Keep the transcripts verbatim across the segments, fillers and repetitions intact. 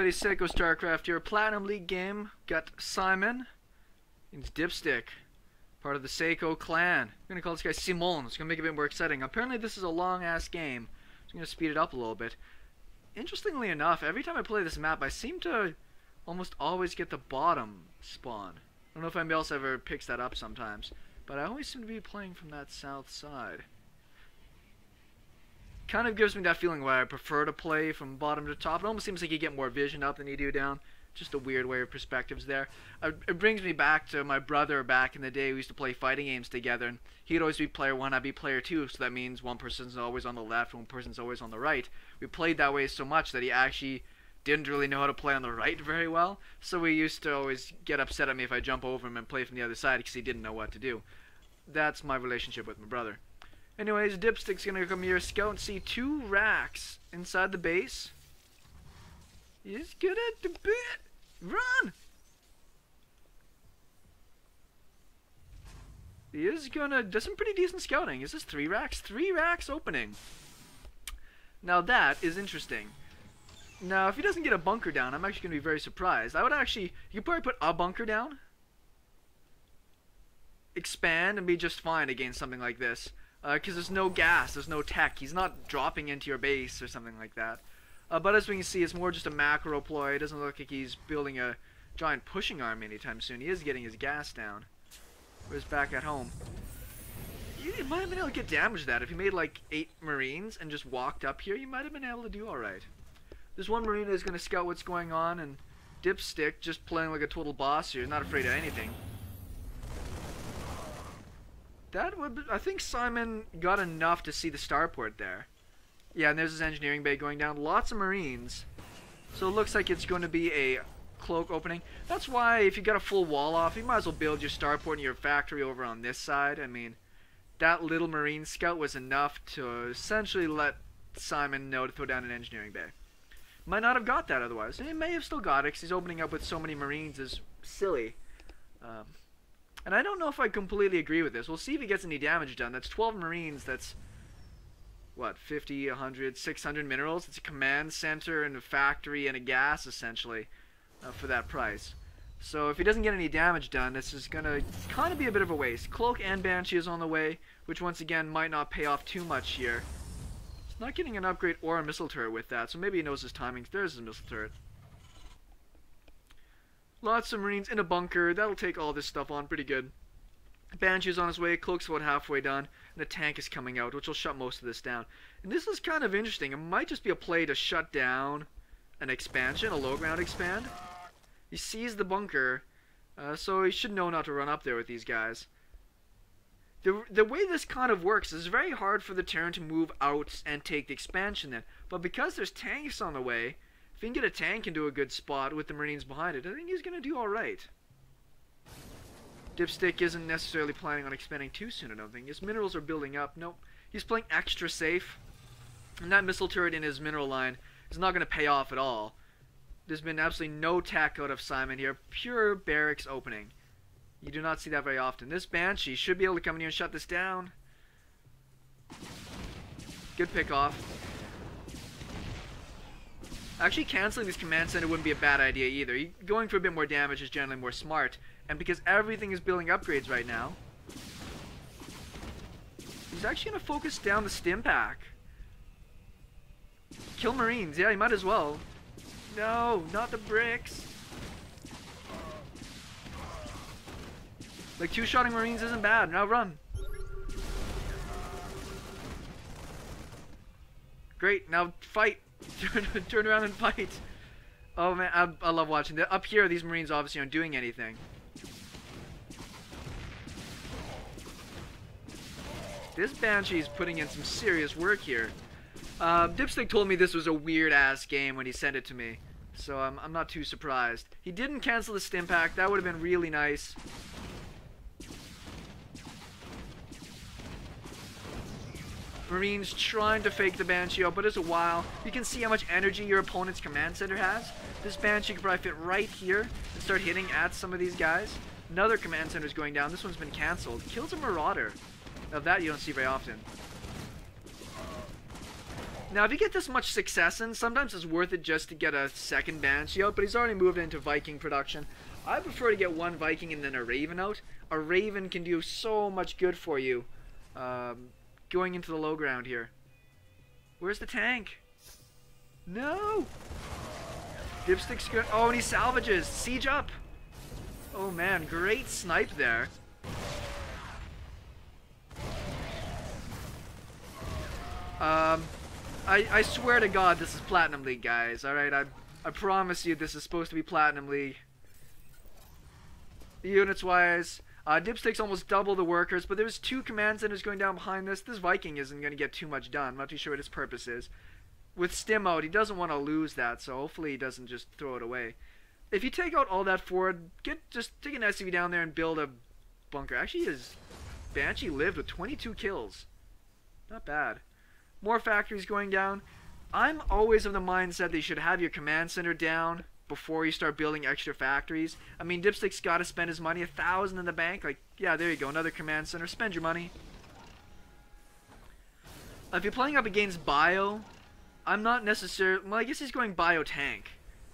everybody, Seiko Starcraft here. Platinum League game. Got Simon. It's Dipstick, part of the Seiko clan. I'm gonna call this guy Simon. It's gonna make it a bit more exciting. Apparently this is a long ass game. I'm gonna speed it up a little bit. Interestingly enough, every time I play this map I seem to almost always get the bottom spawn. I don't know if anybody else ever picks that up sometimes, but I always seem to be playing from that south side. Kind of gives me that feeling where I prefer to play from bottom to top. It almost seems like you get more vision up than you do down. Just a weird way of perspectives there. It brings me back to my brother back in the day. We used to play fighting games together, and he'd always be player one, I'd be player two, so that means one person's always on the left, one person's always on the right. We played that way so much that he actually didn't really know how to play on the right very well, so we used to always get upset at me if I jump over him and play from the other side because he didn't know what to do. That's my relationship with my brother. Anyways, Dipstick's gonna come here, scout, and see two racks inside the base. He's good at the bit. Run! He is gonna do some pretty decent scouting. Is this three racks? Three racks opening. Now that is interesting. Now if he doesn't get a bunker down, I'm actually gonna be very surprised. I would actually, you could probably put a bunker down, expand, and be just fine against something like this. Uh, cause there's no gas, there's no tech. He's not dropping into your base or something like that. Uh, but as we can see, it's more just a macro ploy. It doesn't look like he's building a giant pushing arm anytime soon. He is getting his gas down. Whereas back at home, you might have been able to get damage to that. If you made like eight Marines and just walked up here, you might have been able to do alright. This one Marine is going to scout what's going on, and Dipstick just playing like a total boss here, not afraid of anything. That would be, I think Simon got enough to see the starport there. Yeah, and there's his engineering bay going down. Lots of Marines. So it looks like it's going to be a cloak opening. That's why if you got a full wall off, you might as well build your starport and your factory over on this side. I mean, that little Marine scout was enough to essentially let Simon know to throw down an engineering bay. Might not have got that otherwise. And he may have still got it because he's opening up with so many Marines is silly. Um, and I don't know if I completely agree with this. We'll see if he gets any damage done. That's twelve Marines. That's... what, fifty, one hundred, six hundred minerals? It's a command center and a factory and a gas, essentially, uh, for that price. So if he doesn't get any damage done, this is going to kind of be a bit of a waste. Cloak and Banshee is on the way, which once again might not pay off too much here. He's not getting an upgrade or a missile turret with that, so maybe he knows his timings. There's his missile turret. Lots of Marines in a bunker. That'll take all this stuff on pretty good. Banshee's on his way, Cloak's about halfway done, and the tank is coming out, which will shut most of this down. And this is kind of interesting. It might just be a play to shut down an expansion, a low ground expand. He sees the bunker, uh, so he should know not to run up there with these guys. The, the way this kind of works is very hard for the Terran to move out and take the expansion then. But because there's tanks on the way, if he can get a tank into a good spot with the Marines behind it, I think he's going to do alright. Dipstick isn't necessarily planning on expanding too soon, I don't think. His minerals are building up. Nope. He's playing extra safe. And that missile turret in his mineral line is not going to pay off at all. There's been absolutely no tech out of Simon here. Pure barracks opening. You do not see that very often. This Banshee should be able to come in here and shut this down. Good pickoff. Actually, canceling this command center wouldn't be a bad idea either. Going for a bit more damage is generally more smart. And because everything is building upgrades right now, he's actually going to focus down the stim pack. Kill Marines. Yeah, he might as well. No, not the bricks. Like, two-shotting Marines isn't bad. Now run. Great. Now fight. Turn around and fight. Oh, man. I, I love watching that. Up here, these Marines obviously aren't doing anything. This Banshee's putting in some serious work here. Uh, Dipstick told me this was a weird-ass game when he sent it to me, so I'm, I'm not too surprised. He didn't cancel the stim pack. That would have been really nice. Marines trying to fake the Banshee out, but it's a while. You can see how much energy your opponent's command center has. This Banshee could probably fit right here and start hitting at some of these guys. Another command center is going down. This one's been canceled. Kills a Marauder. Now that you don't see very often. Now, if you get this much success in, sometimes it's worth it just to get a second Banshee out, but he's already moved into Viking production. I prefer to get one Viking and then a Raven out. A Raven can do so much good for you. Um, going into the low ground here. Where's the tank? No! Dipstick's good. Oh, and he salvages. Siege up. Oh, man. Great snipe there. Um, I, I swear to God, this is Platinum League, guys. Alright, I, I promise you this is supposed to be Platinum League. Units-wise, uh, Dipstick's almost double the workers, but there's two command centers going down behind this. This Viking isn't going to get too much done. I'm not too sure what his purpose is. With Stim out, he doesn't want to lose that, so hopefully he doesn't just throw it away. If you take out all that forward, get just take an S C V down there and build a bunker. Actually, his Banshee lived with twenty-two kills. Not bad. More factories going down. I'm always of the mindset that you should have your command center down before you start building extra factories. I mean, Dipstick's got to spend his money. A thousand in the bank. Like, yeah, there you go. Another command center. Spend your money. If you're playing up against Bio, I'm not necessarily... Well, I guess he's going Bio Tank.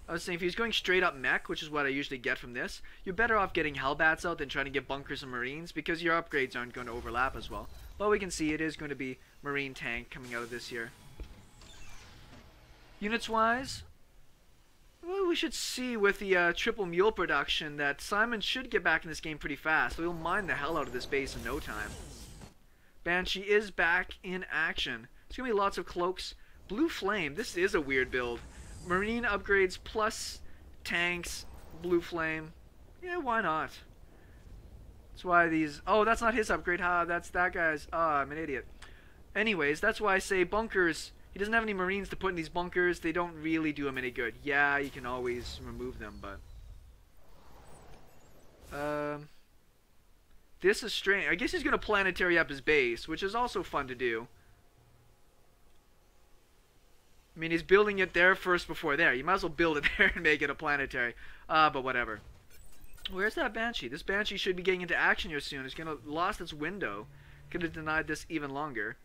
I was saying, if he's going straight up Mech, which is what I usually get from this, you're better off getting Hellbats out than trying to get Bunkers and Marines because your upgrades aren't going to overlap as well. But we can see it is going to be Marine Tank coming out of this here. Units-wise, well, we should see with the uh, triple mule production that Simon should get back in this game pretty fast. We'll mine the hell out of this base in no time. Banshee is back in action. There's going to be lots of cloaks. Blue Flame, this is a weird build. Marine upgrades plus tanks, Blue Flame. Yeah, why not? That's why these... Oh, that's not his upgrade. Ha, huh? That's that guy's... Ah, oh, I'm an idiot. Anyways, that's why I say bunkers. He doesn't have any Marines to put in these bunkers. They don't really do him any good. Yeah, you can always remove them, but... Um... This is strange. I guess he's going to planetary up his base, which is also fun to do. I mean, he's building it there first before there. You might as well build it there and make it a planetary. Ah, uh, but whatever. Where's that Banshee? This Banshee should be getting into action here soon. It's gonna lost its window. Could have denied this even longer.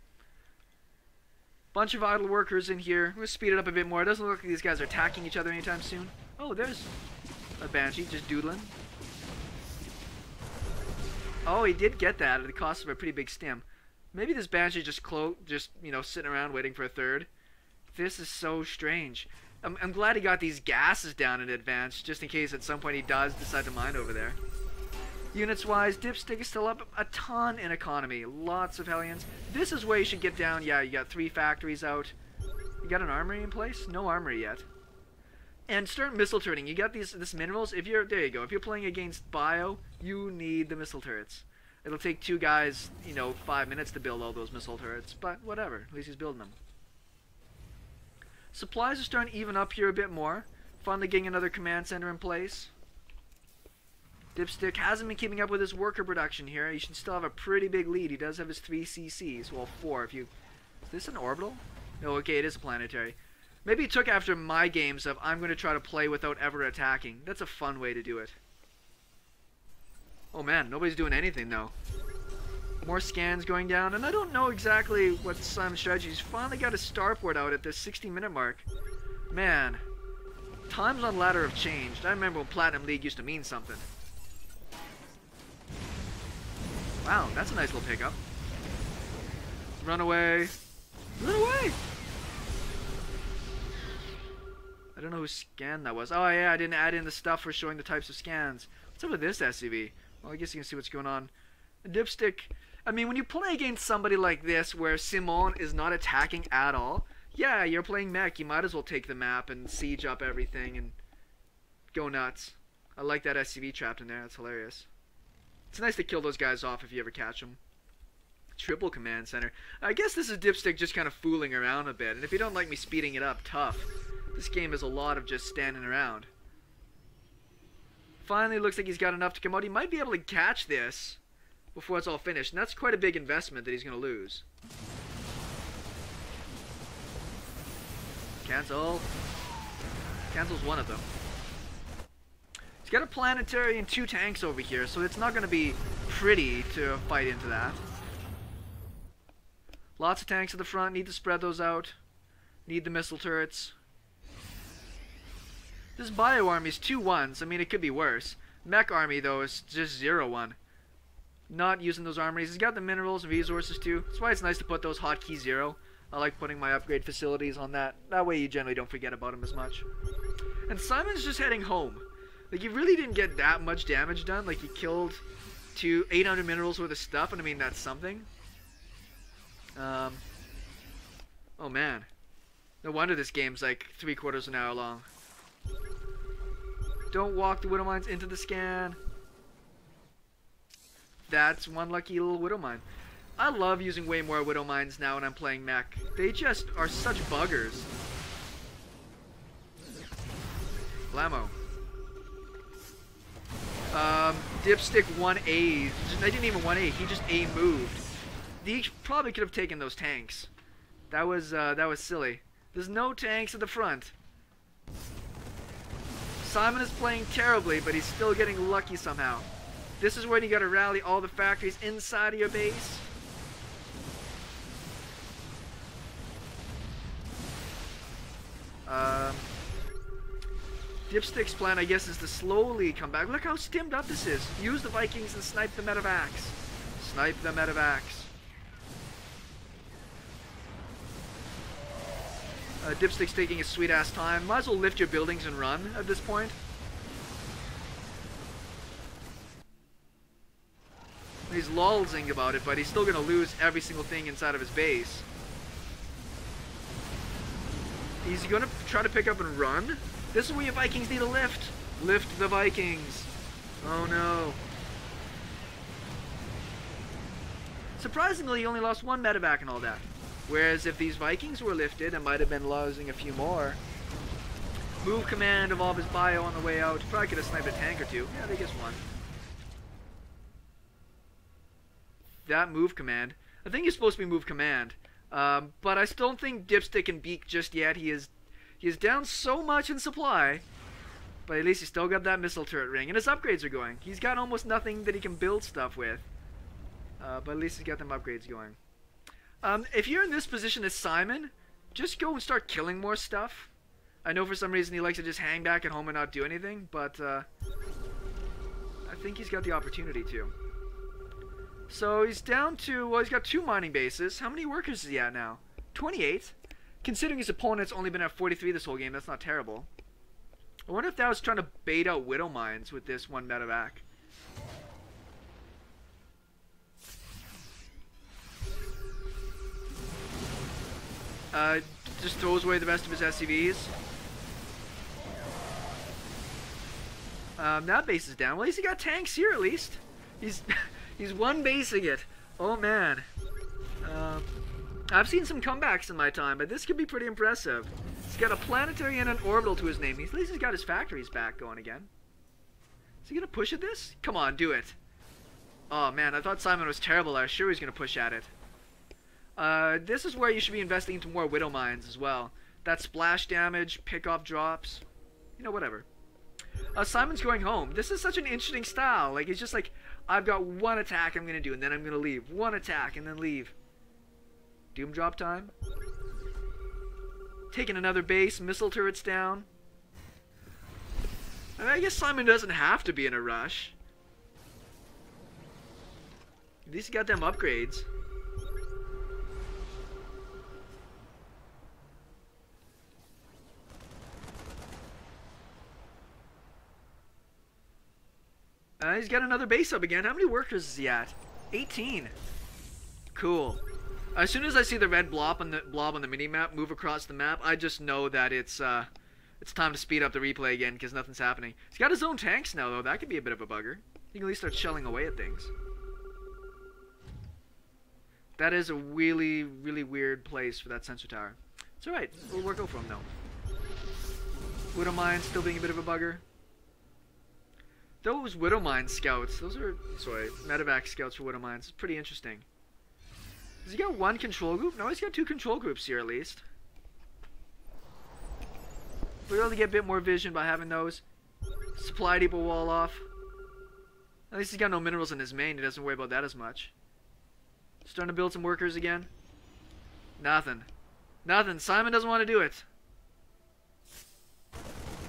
Bunch of idle workers in here. We'll speed it up a bit more. It doesn't look like these guys are attacking each other anytime soon. Oh, there's a Banshee just doodling. Oh, he did get that at the cost of a pretty big stim. Maybe this Banshee just clo just you know sitting around waiting for a third. This is so strange. I'm, I'm glad he got these gases down in advance, just in case at some point he does decide to mine over there. Units-wise, Dipstick is still up a ton in economy. Lots of Hellions. This is where you should get down. Yeah, you got three factories out. You got an armory in place? No armory yet. And start missile turreting. You got these this minerals. If you're there, you go. If you're playing against Bio, you need the missile turrets. It'll take two guys, you know, five minutes to build all those missile turrets. But whatever. At least he's building them. Supplies are starting to even up here a bit more. Finally getting another command center in place. Dipstick hasn't been keeping up with his worker production here. He should still have a pretty big lead. He does have his three C Cs. Well, four if you... Is this an orbital? No, okay, it is planetary. Maybe it took after my games of I'm going to try to play without ever attacking. That's a fun way to do it. Oh man, nobody's doing anything though. More scans going down, and I don't know exactly what Simon's strategy is. He's finally got his starport out at the sixty minute mark. Man, times on ladder have changed. I remember when Platinum League used to mean something. Wow, that's a nice little pickup. Run away. Run away! I don't know whose scan that was. Oh yeah, I didn't add in the stuff for showing the types of scans. What's up with this S C V? Well, I guess you can see what's going on. Dipstick... I mean, when you play against somebody like this where Simon is not attacking at all, yeah, you're playing mech, you might as well take the map and siege up everything and go nuts. I like that S C V trapped in there, that's hilarious. It's nice to kill those guys off if you ever catch them. Triple command center. I guess this is Dipstick just kind of fooling around a bit, and if you don't like me speeding it up, tough. This game is a lot of just standing around. Finally, looks like he's got enough to come out. He might be able to catch this before it's all finished, and that's quite a big investment that he's going to lose. Cancel. Cancels one of them. He's got a planetary and two tanks over here, so it's not going to be pretty to fight into that. Lots of tanks at the front, need to spread those out. Need the missile turrets. This bio army is two ones. I mean, it could be worse. Mech army, though, is just zero one. Not using those armories. It's got the minerals and resources, too. That's why it's nice to put those hotkey zero. I like putting my upgrade facilities on that. That way you generally don't forget about them as much. And Simon's just heading home. Like, he really didn't get that much damage done. Like, he killed two, eight hundred minerals worth of stuff, and I mean, that's something. Um, oh, man. No wonder this game's like three quarters of an hour long. Don't walk the widow mines into the scan. That's one lucky little widow mine. I love using way more widow mines now when I'm playing Mech. They just are such buggers. Blammo. Um, Dipstick one A. I didn't even one A. He just A moved. He probably could have taken those tanks. That was uh, that was silly. There's no tanks at the front. Simon is playing terribly, but he's still getting lucky somehow. This is when you gotta rally all the factories inside of your base. Um, Dipstick's plan, I guess, is to slowly come back. Look how stimmed up this is. Use the Vikings and snipe the medevacs. Snipe the medevacs. Uh, Dipstick's taking his sweet-ass time. Might as well lift your buildings and run at this point. He's lolzing about it, but he's still going to lose every single thing inside of his base. He's going to try to pick up and run. This is where your Vikings need a lift. Lift the Vikings. Oh no. Surprisingly, he only lost one medevac and all that. Whereas if these Vikings were lifted, I might have been losing a few more. Move command of all of his bio on the way out. Probably could have sniped a tank or two. Yeah, they just won. That move command. I think he's supposed to be move command. Um, but I still don't think Dipstick can beak just yet. He is he is down so much in supply. But at least he's still got that missile turret ring. And his upgrades are going. He's got almost nothing that he can build stuff with. Uh, but at least he's got them upgrades going. Um, if you're in this position as Simon, just go and start killing more stuff. I know for some reason he likes to just hang back at home and not do anything. But uh, I think he's got the opportunity to. So he's down to, well, he's got two mining bases. How many workers is he at now? twenty-eight. Considering his opponent's only been at forty-three this whole game, that's not terrible. I wonder if that was trying to bait out widow mines with this one medevac. Uh, just throws away the rest of his S C Vs. Um, that base is down. Well, at least he got tanks here, at least. He's... He's one-basing it. Oh, man. Uh, I've seen some comebacks in my time, but this could be pretty impressive. He's got a planetary and an orbital to his name. At least he's got his factories back going again. Is he going to push at this? Come on, do it. Oh, man, I thought Simon was terrible. I was sure he was going to push at it. Uh, this is where you should be investing into more widow mines as well. That splash damage, pick-off drops, you know, whatever. Uh, Simon's going home. This is such an interesting style. Like, it's just like, I've got one attack I'm going to do, and then I'm going to leave. One attack, and then leave. Doom drop time. Taking another base. Missile turrets down. I mean, I guess Simon doesn't have to be in a rush. At least he got them upgrades. Uh, he's got another base up again. How many workers is he at? eighteen. Cool. As soon as I see the red blob on the blob on the minimap move across the map, I just know that it's uh, it's time to speed up the replay again because nothing's happening. He's got his own tanks now, though. That could be a bit of a bugger. He can at least start shelling away at things. That is a really, really weird place for that sensor tower. It's alright. We'll work over him, though. Widow mine still being a bit of a bugger. Those widow mine scouts, those are, sorry, medevac scouts for widow mines. It's pretty interesting. Has he got one control group? No, he's got two control groups here at least. We're able to get a bit more vision by having those. Supply depot wall off. At least he's got no minerals in his main. He doesn't worry about that as much. Starting to build some workers again. Nothing. Nothing. Simon doesn't want to do it.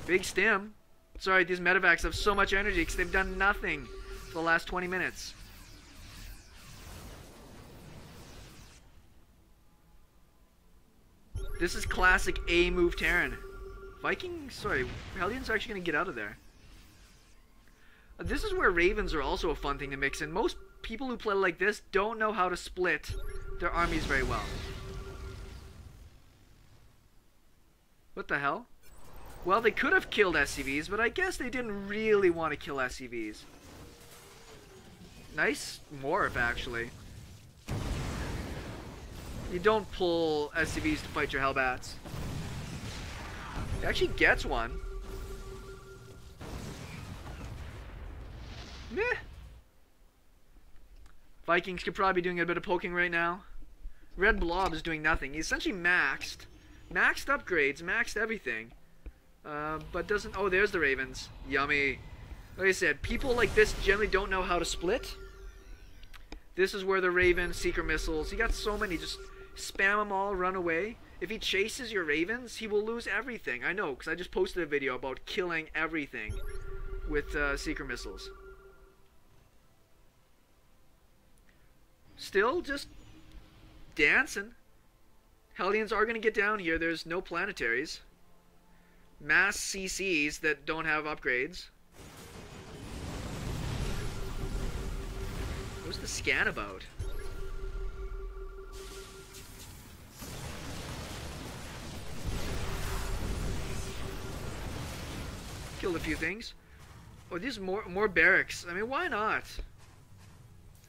Big stim. Sorry, these medevacs have so much energy because they've done nothing for the last twenty minutes. This is classic A move Terran. Vikings, sorry, Hellions are actually going to get out of there. This is where Ravens are also a fun thing to mix in. Most people who play like this don't know how to split their armies very well. What the hell? Well, they could have killed S C Vs, but I guess they didn't really want to kill S C Vs. Nice morph, actually. You don't pull S C Vs to fight your Hellbats. It actually gets one. Meh. Vikings could probably be doing a bit of poking right now. Red Blob is doing nothing. He's essentially maxed. Maxed upgrades, maxed everything. Uh, but doesn't... Oh, there's the Ravens. Yummy. Like I said, people like this generally don't know how to split. This is where the Raven, Seeker Missiles... He got so many. Just spam them all, run away. If he chases your Ravens, he will lose everything. I know, because I just posted a video about killing everything with uh, Seeker Missiles. Still just dancing. Hellions are going to get down here. There's no planetaries. Mass C Cs that don't have upgrades. What's the scan about? Killed a few things. Oh, these more more barracks. I mean, why not?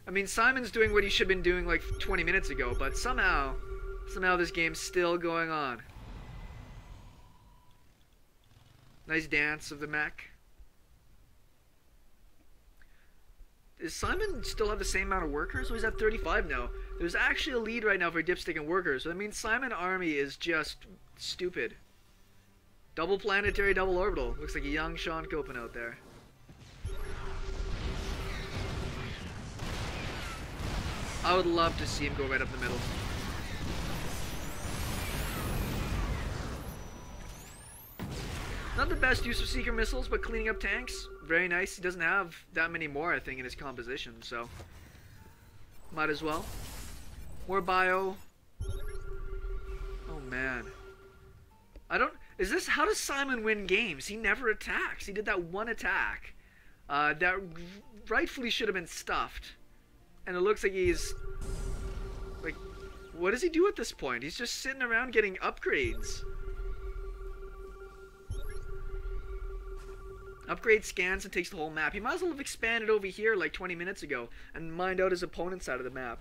I mean, Simon's doing what he should have been doing like twenty minutes ago, but somehow, somehow this game's still going on. Nice dance of the mech. Does Simon still have the same amount of workers? Oh, he's at thirty-five now. There's actually a lead right now for Dipstick and workers. I mean, Simon army is just stupid. Double planetary, double orbital. Looks like a young Sean Copin out there. I would love to see him go right up the middle. Not the best use of Seeker Missiles, but cleaning up tanks, very nice. He doesn't have that many more, I think, in his composition, so might as well. More bio. Oh, man. I don't... Is this... How does Simon win games? He never attacks. He did that one attack uh, that rightfully should have been stuffed. And it looks like he's... Like, what does he do at this point? He's just sitting around getting upgrades. Upgrade scans and takes the whole map. He might as well have expanded over here like twenty minutes ago and mined out his opponent's side of the map.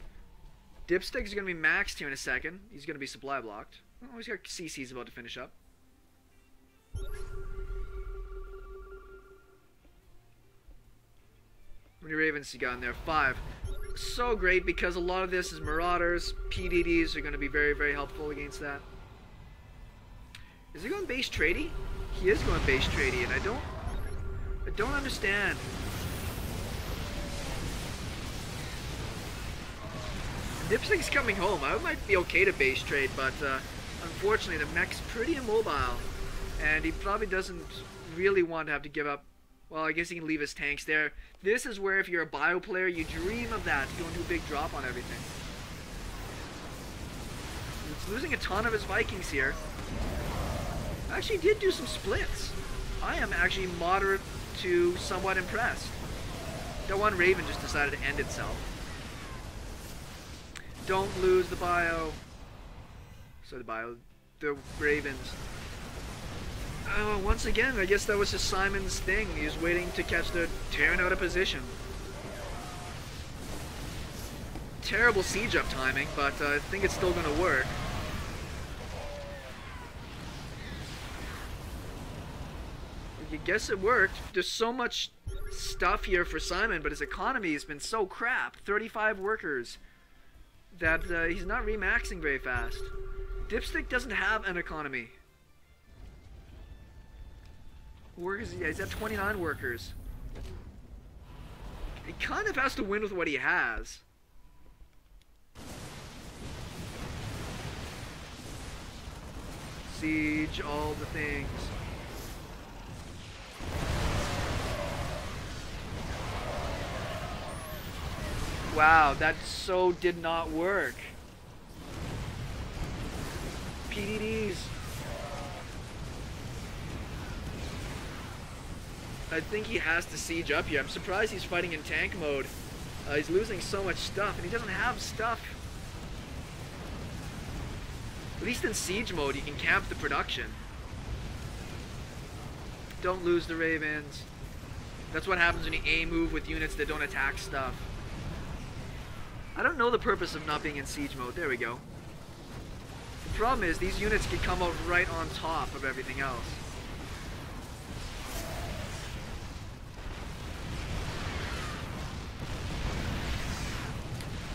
Dipstick is going to be maxed here in a second. He's going to be supply blocked. Oh, he's got C Cs about to finish up. How many Ravens he got in there? Five. So great, because a lot of this is Marauders. P D Ds are going to be very, very helpful against that. Is he going base tradey? He is going base tradey, and I don't... I don't understand. Dipstick's coming home. I might be okay to base trade, but uh, unfortunately the mech's pretty immobile. And he probably doesn't really want to have to give up. Well, I guess he can leave his tanks there. This is where if you're a bio player, you dream of that. You don't do a big drop on everything. It's losing a ton of his Vikings here. Actually did do some splits. I am actually moderate to somewhat impressed. That one Raven just decided to end itself. Don't lose the bio. So the bio, the Ravens. Oh, once again, I guess that was just Simon's thing. He was waiting to catch the Terran out of position. Terrible siege up timing, but uh, I think it's still going to work. I guess it worked. There's so much stuff here for Simon, but his economy has been so crap. thirty-five workers that uh, he's not remaxing very fast. Dipstick doesn't have an economy. Workers, yeah, he's at twenty-nine workers. He kind of has to win with what he has. siege, all the things. Wow, that so did not work. P D Ds. I think he has to siege up here. I'm surprised he's fighting in tank mode. Uh, he's losing so much stuff, and he doesn't have stuff. At least in siege mode, you can camp the production. Don't lose the Ravens. That's what happens when you A-move with units that don't attack stuff. I don't know the purpose of not being in siege mode. There we go. The problem is these units can come out right on top of everything else.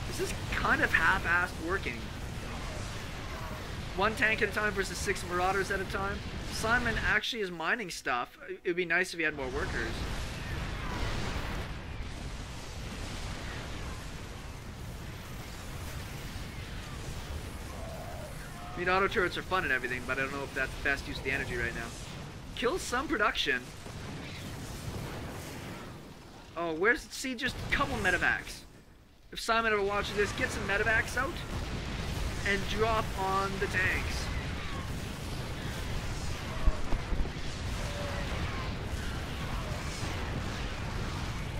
This is kind of half-assed working. One tank at a time versus six marauders at a time. Simon actually is mining stuff. It would be nice if he had more workers. I mean, auto turrets are fun and everything, but I don't know if that's the best use of the energy right now. Kill some production. Oh, where's... See, just a couple medevacs. If Simon ever watches this, get some medevacs out and drop on the tanks.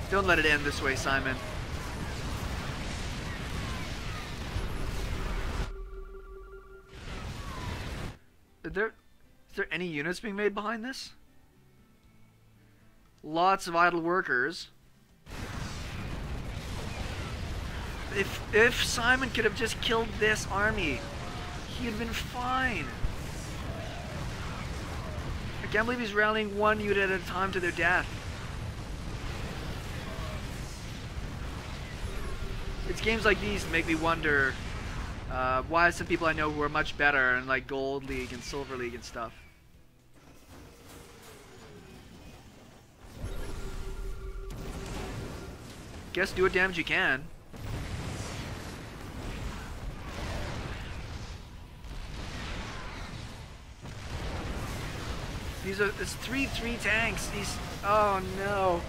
Don't let it end this way, Simon. Is there, is there any units being made behind this? Lots of idle workers. If, if Simon could have just killed this army, he'd have been fine. I can't believe he's rallying one unit at a time to their death. It's games like these that make me wonder uh, why some people I know who are much better in like Gold League and Silver League and stuff. Guess do what damage you can. These are, it's three, three tanks. These, oh no.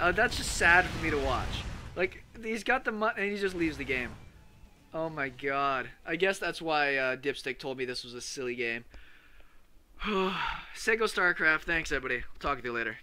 uh, that's just sad for me to watch. Like, he's got the money and he just leaves the game. Oh my god. I guess that's why uh, Dipstick told me this was a silly game. Seiko Starcraft, thanks everybody. I'll talk to you later.